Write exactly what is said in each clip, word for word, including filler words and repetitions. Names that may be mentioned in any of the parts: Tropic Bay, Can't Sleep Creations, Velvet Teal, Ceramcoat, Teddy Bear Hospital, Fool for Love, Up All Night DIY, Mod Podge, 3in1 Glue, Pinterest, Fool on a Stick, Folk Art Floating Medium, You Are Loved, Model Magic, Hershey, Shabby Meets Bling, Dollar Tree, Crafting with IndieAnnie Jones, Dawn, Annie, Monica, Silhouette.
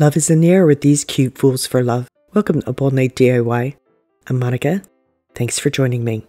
Love is in the air with these cute fools for love. Welcome to Up All Night D I Y. I'm Monica. Thanks for joining me.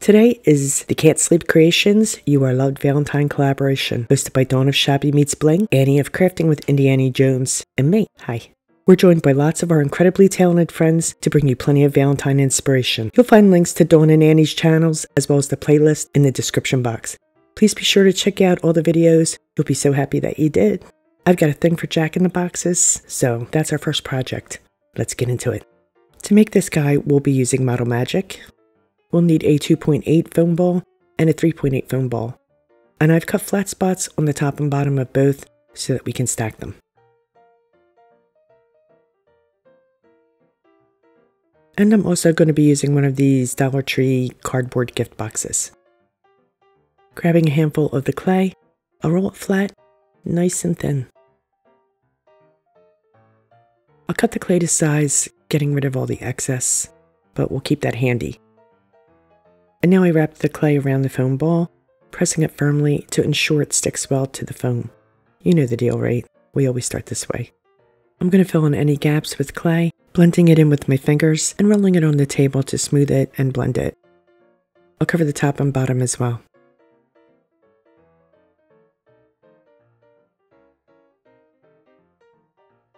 Today is the Can't Sleep Creations, You Are Loved Valentine collaboration, hosted by Dawn of Shabby Meets Bling, Annie of Crafting with IndieAnnie Jones, and me. Hi. We're joined by lots of our incredibly talented friends to bring you plenty of Valentine inspiration. You'll find links to Dawn and Annie's channels, as well as the playlist in the description box. Please be sure to check out all the videos. You'll be so happy that you did. I've got a thing for Jack in the Boxes, so that's our first project. Let's get into it. To make this guy, we'll be using Model Magic. We'll need a two point eight foam ball and a three point eight foam ball. And I've cut flat spots on the top and bottom of both so that we can stack them. And I'm also going to be using one of these Dollar Tree cardboard gift boxes. Grabbing a handful of the clay, I'll roll it flat, nice and thin. I'll cut the clay to size, getting rid of all the excess, but we'll keep that handy. And now I wrap the clay around the foam ball, pressing it firmly to ensure it sticks well to the foam. You know the deal, right? We always start this way. I'm going to fill in any gaps with clay, blending it in with my fingers and rolling it on the table to smooth it and blend it. I'll cover the top and bottom as well.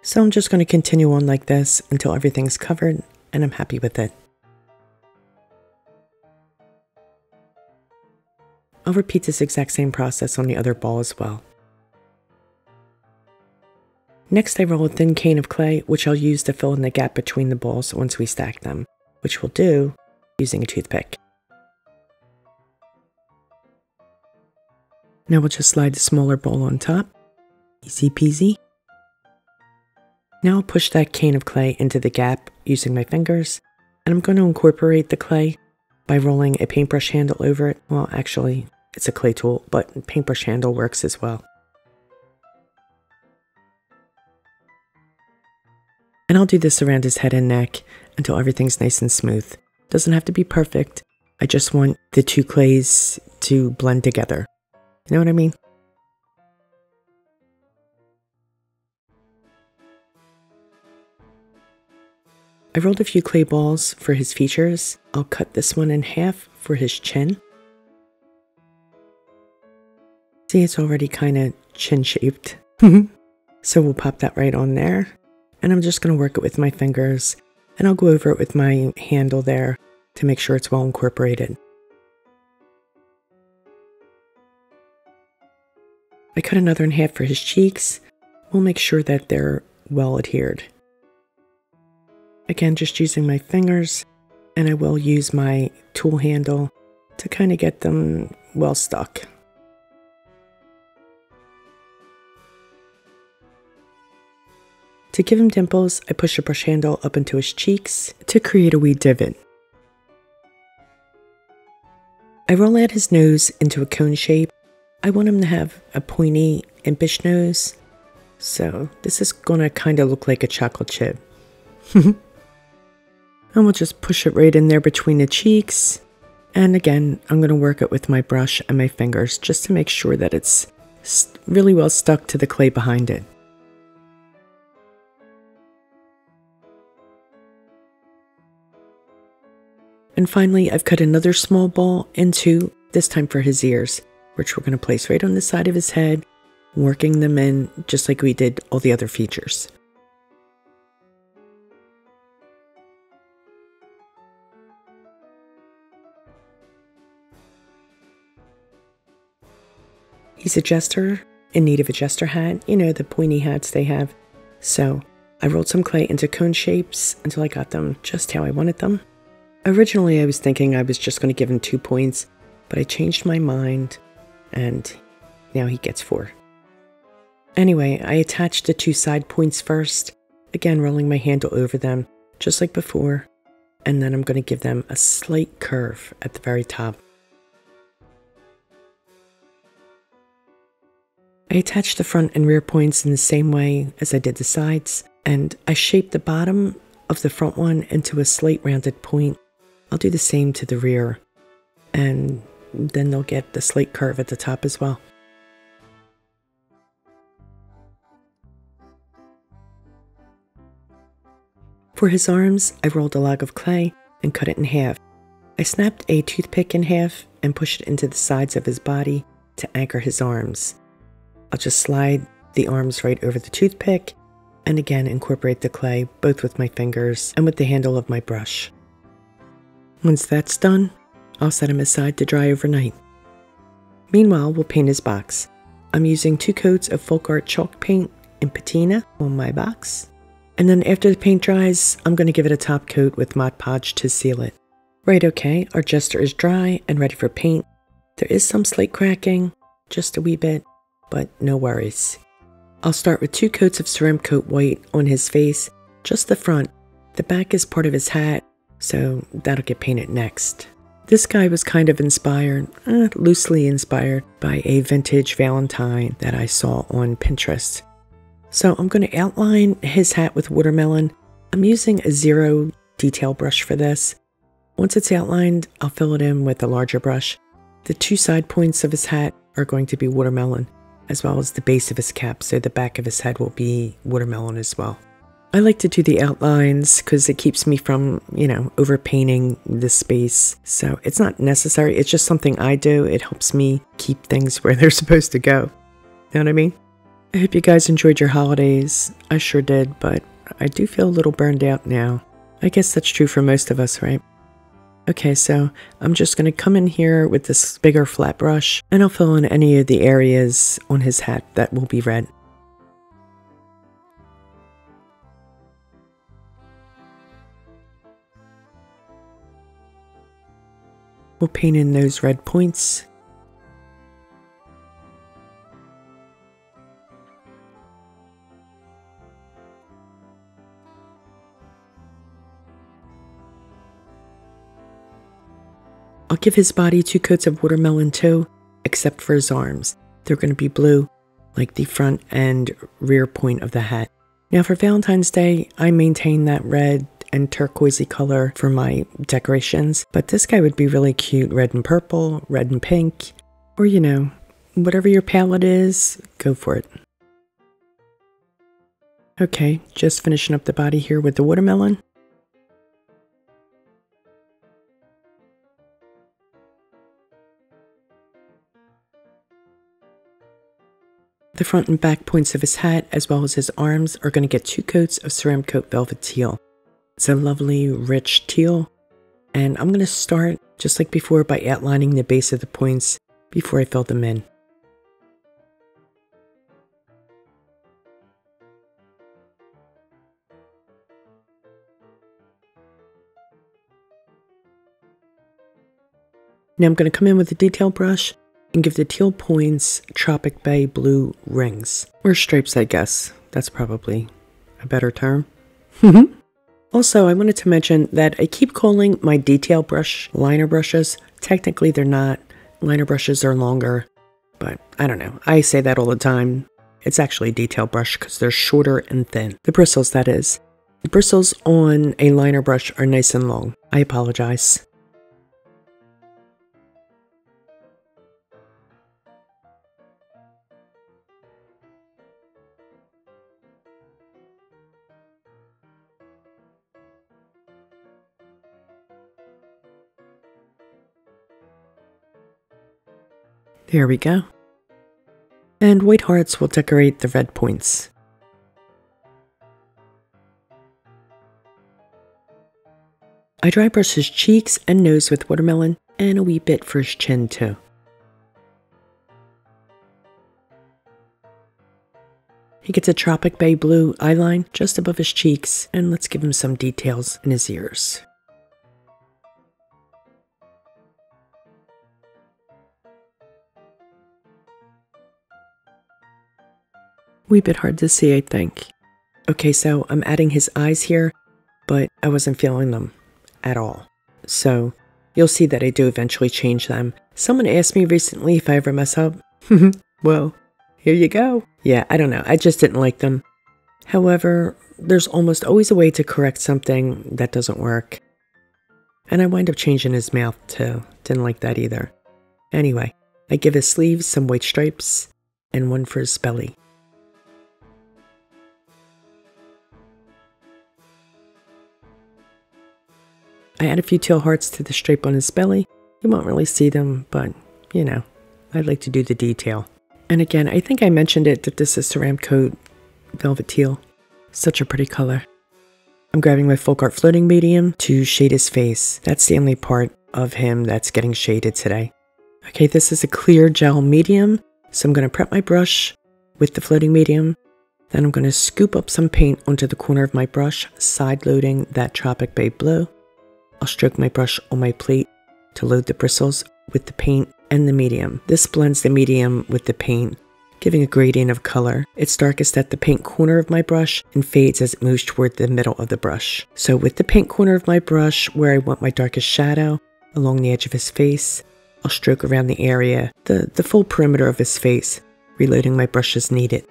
So I'm just going to continue on like this until everything's covered and I'm happy with it. I'll repeat this exact same process on the other ball as well. Next, I roll a thin cane of clay, which I'll use to fill in the gap between the balls once we stack them, which we'll do using a toothpick. Now we'll just slide the smaller ball on top. Easy peasy. Now I'll push that cane of clay into the gap using my fingers, and I'm going to incorporate the clay by rolling a paintbrush handle over it. Well, actually, it's a clay tool, but paintbrush handle works as well. And I'll do this around his head and neck until everything's nice and smooth. Doesn't have to be perfect. I just want the two clays to blend together. You know what I mean? I rolled a few clay balls for his features. I'll cut this one in half for his chin. See, it's already kind of chin-shaped. So we'll pop that right on there. And I'm just going to work it with my fingers. And I'll go over it with my handle there to make sure it's well incorporated. I cut another in half for his cheeks. We'll make sure that they're well adhered. Again, just using my fingers, and I will use my tool handle to kind of get them well stuck. To give him dimples, I push the brush handle up into his cheeks to create a wee divot. I roll out his nose into a cone shape. I want him to have a pointy, impish nose, so this is going to kind of look like a chocolate chip. And we'll just push it right in there between the cheeks. And again, I'm going to work it with my brush and my fingers just to make sure that it's really well stuck to the clay behind it. And finally, I've cut another small ball in two, this time for his ears, which we're going to place right on the side of his head, working them in just like we did all the other features. He's a jester, in need of a jester hat, you know, the pointy hats they have. So I rolled some clay into cone shapes until I got them just how I wanted them. Originally, I was thinking I was just going to give him two points, but I changed my mind, and now he gets four. Anyway, I attached the two side points first, again rolling my handle over them, just like before, and then I'm going to give them a slight curve at the very top. I attached the front and rear points in the same way as I did the sides, and I shaped the bottom of the front one into a slight rounded point. I'll do the same to the rear, and then they'll get the slight curve at the top as well. For his arms, I rolled a log of clay and cut it in half. I snapped a toothpick in half and pushed it into the sides of his body to anchor his arms. I'll just slide the arms right over the toothpick and again incorporate the clay both with my fingers and with the handle of my brush. Once that's done, I'll set him aside to dry overnight. Meanwhile, we'll paint his box. I'm using two coats of Folk Art chalk paint and patina on my box. And then after the paint dries, I'm going to give it a top coat with Mod Podge to seal it. Right, okay, our jester is dry and ready for paint. There is some slate cracking, just a wee bit, but no worries. I'll start with two coats of Ceramcoat white on his face, just the front. The back is part of his hat, so that'll get painted next. This guy was kind of inspired, eh, loosely inspired, by a vintage Valentine that I saw on Pinterest. So I'm going to outline his hat with watermelon. I'm using a zero detail brush for this. Once it's outlined, I'll fill it in with a larger brush. The two side points of his hat are going to be watermelon, as well as the base of his cap, so the back of his head will be watermelon as well. I like to do the outlines because it keeps me from, you know, overpainting the space. So it's not necessary. It's just something I do. It helps me keep things where they're supposed to go. You know what I mean? I hope you guys enjoyed your holidays. I sure did, but I do feel a little burned out now. I guess that's true for most of us, right? Okay, so I'm just going to come in here with this bigger flat brush and I'll fill in any of the areas on his hat that will be red. We'll paint in those red points. I'll give his body two coats of watermelon too, except for his arms. They're going to be blue, like the front and rear point of the hat. Now for Valentine's Day, I maintain that red and turquoisey color for my decorations, but this guy would be really cute red and purple, red and pink, or you know, whatever your palette is, go for it. Okay, just finishing up the body here with the watermelon. The front and back points of his hat, as well as his arms, are going to get two coats of Ceramcoat Velvet Teal. It's a lovely, rich teal, and I'm going to start, just like before, by outlining the base of the points before I fill them in. Now I'm going to come in with a detail brush and give the teal points Tropic Bay blue rings, or stripes, I guess. That's probably a better term. Also, I wanted to mention that I keep calling my detail brush liner brushes. Technically, they're not. Liner brushes are longer, but I don't know. I say that all the time. It's actually a detail brush because they're shorter and thin. The bristles, that is. The bristles on a liner brush are nice and long. I apologize. There we go. And white hearts will decorate the red points. I dry brush his cheeks and nose with watermelon and a wee bit for his chin too. He gets a Tropic Bay blue eyeline just above his cheeks, and let's give him some details in his ears. Wee bit hard to see, I think. Okay, so I'm adding his eyes here, but I wasn't feeling them at all. So you'll see that I do eventually change them. Someone asked me recently if I ever mess up. Well, here you go. Yeah, I don't know. I just didn't like them. However, there's almost always a way to correct something that doesn't work. And I wind up changing his mouth too. Didn't like that either. Anyway, I give his sleeves some white stripes and one for his belly. I add a few teal hearts to the stripe on his belly. You won't really see them, but, you know, I'd like to do the detail. And again, I think I mentioned it that this is Ceramcoat Velvet Teal. Such a pretty color. I'm grabbing my Folk Art Floating Medium to shade his face. That's the only part of him that's getting shaded today. Okay, this is a clear gel medium, so I'm going to prep my brush with the floating medium. Then I'm going to scoop up some paint onto the corner of my brush, side-loading that Tropic Bay blue. I'll stroke my brush on my plate to load the bristles with the paint and the medium. This blends the medium with the paint, giving a gradient of color. It's darkest at the paint corner of my brush and fades as it moves toward the middle of the brush. So with the paint corner of my brush, where I want my darkest shadow, along the edge of his face, I'll stroke around the area, the, the full perimeter of his face, reloading my brush as needed.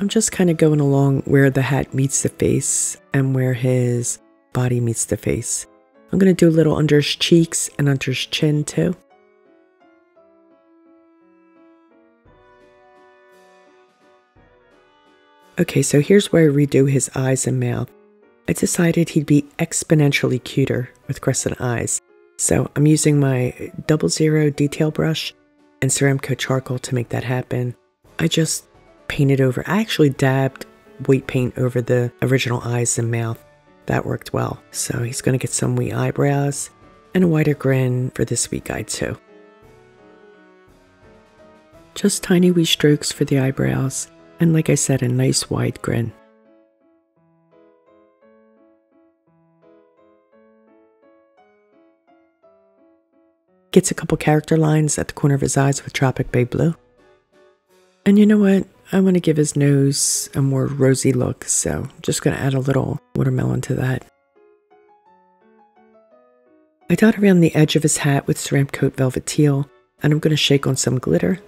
I'm just kind of going along where the hat meets the face and where his body meets the face. I'm going to do a little under his cheeks and under his chin too. Okay, so here's where I redo his eyes and mouth. I decided he'd be exponentially cuter with crescent eyes. So I'm using my double zero detail brush and Ceramcoat charcoal to make that happen. I just painted over. I actually dabbed white paint over the original eyes and mouth. That worked well. So he's going to get some wee eyebrows and a wider grin for this wee guy too. Just tiny wee strokes for the eyebrows. And like I said, a nice wide grin. Gets a couple character lines at the corner of his eyes with Tropic Bay Blue. And you know what? I want to give his nose a more rosy look, so I'm just going to add a little watermelon to that. I dot around the edge of his hat with Ceramcoat Velvet Teal, and I'm going to shake on some glitter.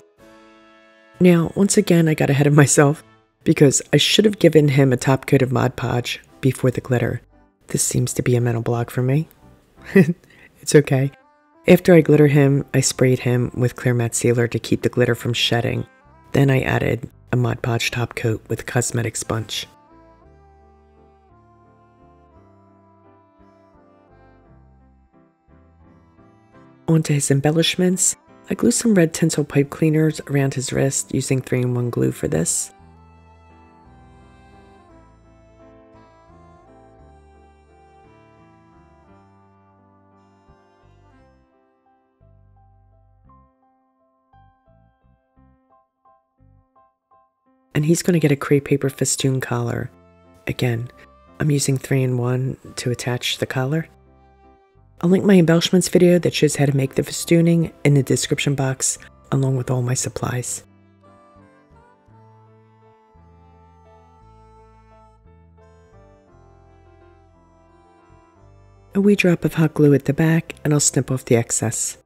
Now, once again, I got ahead of myself because I should have given him a top coat of Mod Podge before the glitter. This seems to be a mental block for me. It's okay. After I glitter him, I sprayed him with clear matte sealer to keep the glitter from shedding. Then I added a Mod Podge top coat with a cosmetic sponge. Onto his embellishments. I glue some red tinsel pipe cleaners around his wrist using three in one glue for this. And he's going to get a crepe paper festoon collar. Again, I'm using three in one to attach the collar. I'll link my embellishments video that shows how to make the festooning in the description box, along with all my supplies. A wee drop of hot glue at the back, and I'll snip off the excess.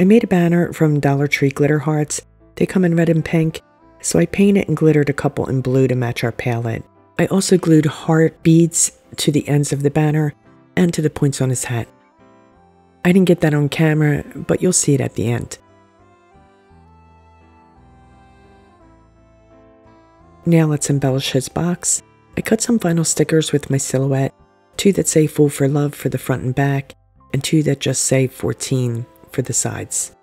I made a banner from Dollar Tree glitter hearts. They come in red and pink. So I painted and glittered a couple in blue to match our palette. I also glued heart beads to the ends of the banner and to the points on his hat. I didn't get that on camera, but you'll see it at the end. Now let's embellish his box. I cut some vinyl stickers with my Silhouette, two that say Fool for Love for the front and back, and two that just say fourteen for the sides.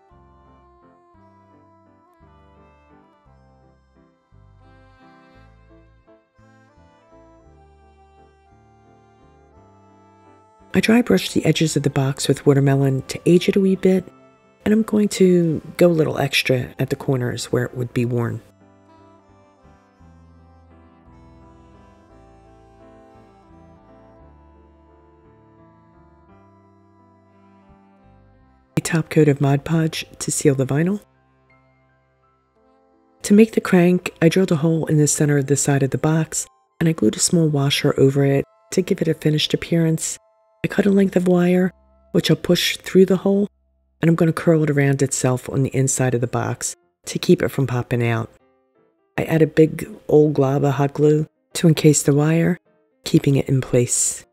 I dry brushed the edges of the box with watermelon to age it a wee bit, and I'm going to go a little extra at the corners where it would be worn. A top coat of Mod Podge to seal the vinyl. To make the crank, I drilled a hole in the center of the side of the box, and I glued a small washer over it to give it a finished appearance. I cut a length of wire, which I'll push through the hole, and I'm going to curl it around itself on the inside of the box to keep it from popping out. I add a big old glob of hot glue to encase the wire, keeping it in place.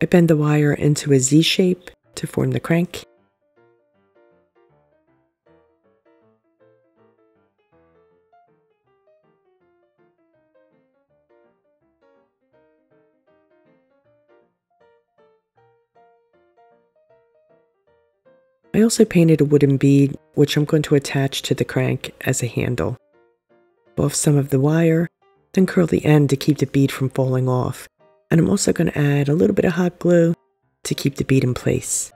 I bend the wire into a Z shape to form the crank. I also painted a wooden bead, which I'm going to attach to the crank as a handle. Pull off some of the wire, then curl the end to keep the bead from falling off. And I'm also going to add a little bit of hot glue to keep the bead in place.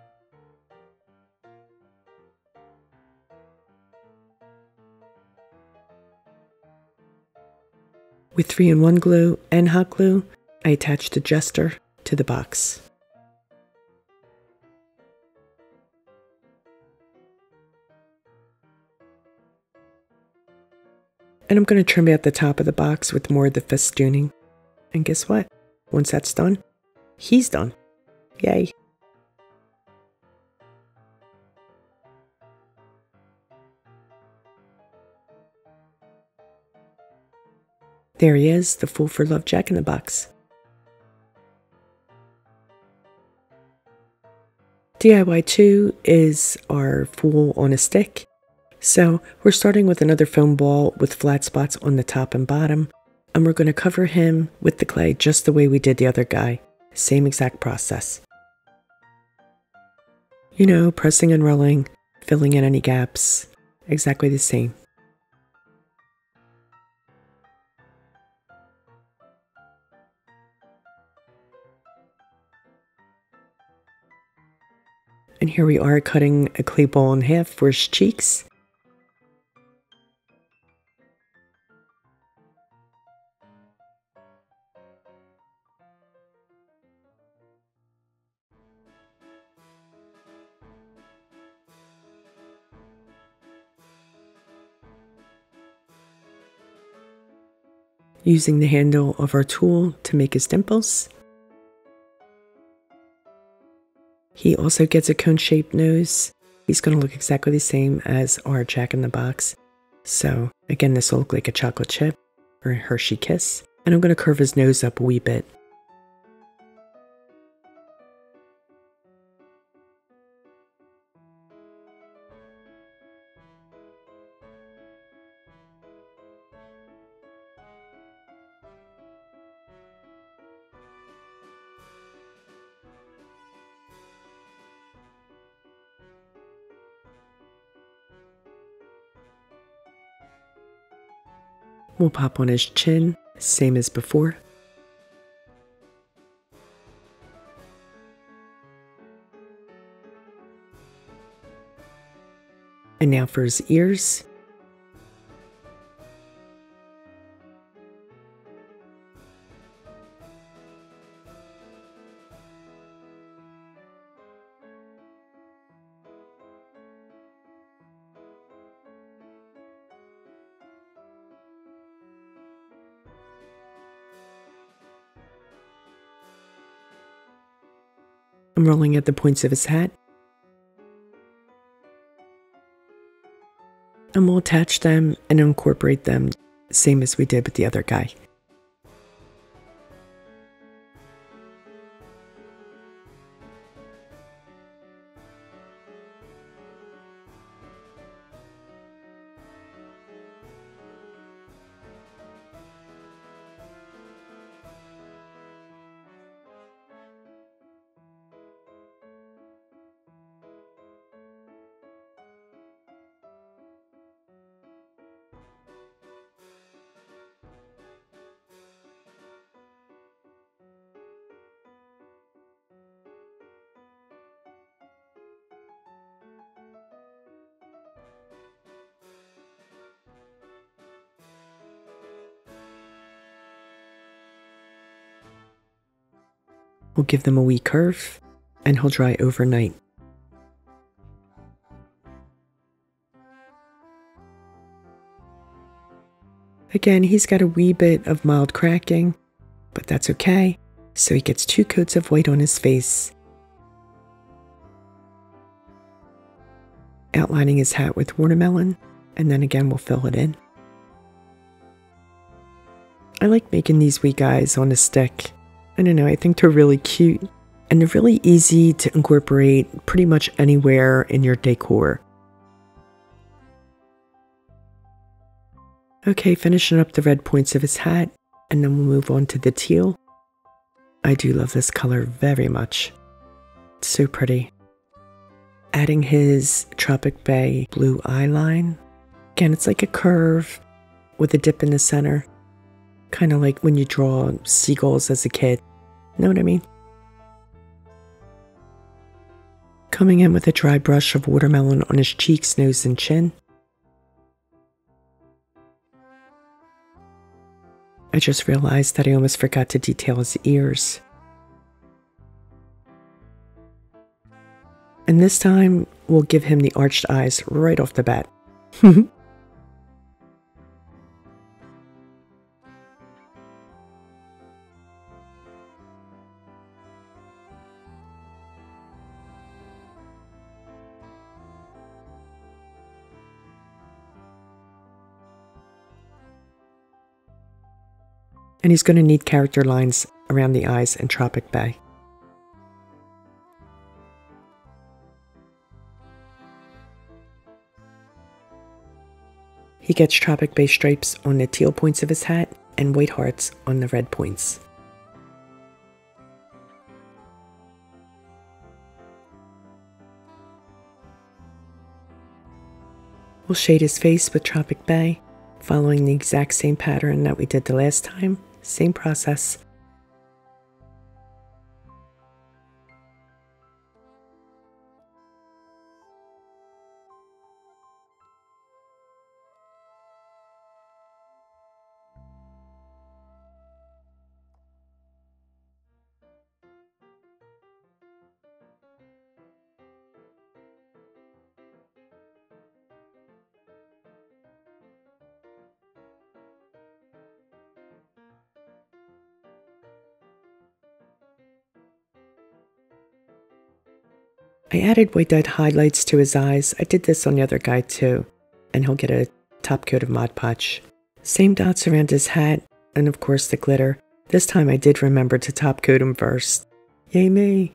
With three in one glue and hot glue, I attached the jester to the box. And I'm going to trim out the top of the box with more of the festooning. And guess what? Once that's done, he's done. Yay! There he is, the Fool for Love Jack in the Box. D I Y two is our fool on a stick. So we're starting with another foam ball with flat spots on the top and bottom, and we're going to cover him with the clay just the way we did the other guy. Same exact process. You know, pressing and rolling, filling in any gaps, exactly the same. And here we are cutting a clay ball in half for his cheeks. Using the handle of our tool to make his dimples. He also gets a cone-shaped nose. He's going to look exactly the same as our Jack in the Box. So again, this will look like a chocolate chip or a Hershey Kiss. And I'm going to curve his nose up a wee bit. We'll pop on his chin, same as before. And now for his ears. I'm rolling at the points of his hat. And we'll attach them and incorporate them, same as we did with the other guy. We'll give them a wee curve, and he'll dry overnight. Again, he's got a wee bit of mild cracking, but that's okay. So he gets two coats of white on his face. Outlining his hat with watermelon, and then again we'll fill it in. I like making these wee guys on a stick. I don't know, I think they're really cute and they're really easy to incorporate pretty much anywhere in your decor. Okay, finishing up the red points of his hat, and then we'll move on to the teal. I do love this color very much. It's so pretty. Adding his Tropic Bay blue eye line. Again, it's like a curve with a dip in the center. Kind of like when you draw seagulls as a kid. Know what I mean? Coming in with a dry brush of watermelon on his cheeks, nose, and chin. I just realized that I almost forgot to detail his ears. And this time, we'll give him the arched eyes right off the bat. And he's going to need character lines around the eyes in Tropic Bay. He gets Tropic Bay stripes on the teal points of his hat and white hearts on the red points. We'll shade his face with Tropic Bay, following the exact same pattern that we did the last time, same process. I added white dyed highlights to his eyes. I did this on the other guy too, and he'll get a top coat of Mod Podge. Same dots around his hat, and of course the glitter. This time I did remember to top coat him first. Yay me!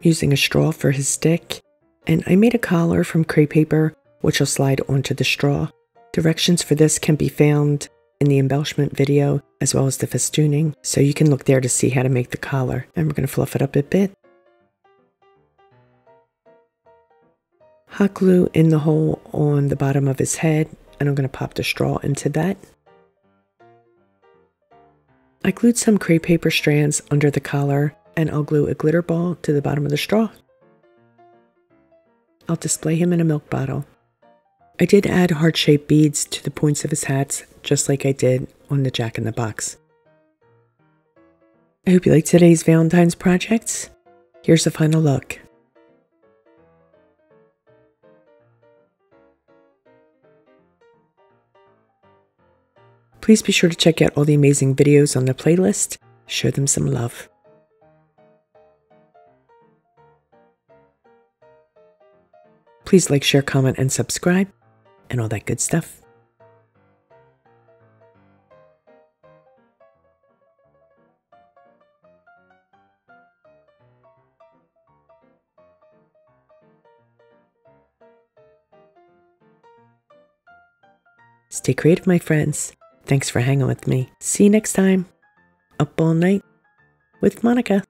Using a straw for his stick, and I made a collar from crepe paper, which will slide onto the straw. Directions for this can be found in the embellishment video, as well as the festooning, so you can look there to see how to make the collar. And we're going to fluff it up a bit. Hot glue in the hole on the bottom of his head, and I'm going to pop the straw into that. I glued some crepe paper strands under the collar, and I'll glue a glitter ball to the bottom of the straw. I'll display him in a milk bottle. I did add heart-shaped beads to the points of his hats, just like I did on the Jack-in-the-Box. I hope you liked today's Valentine's projects. Here's a final look. Please be sure to check out all the amazing videos on the playlist. Show them some love. Please like, share, comment, and subscribe, and all that good stuff. Stay creative, my friends. Thanks for hanging with me. See you next time. Up All Night with Monica.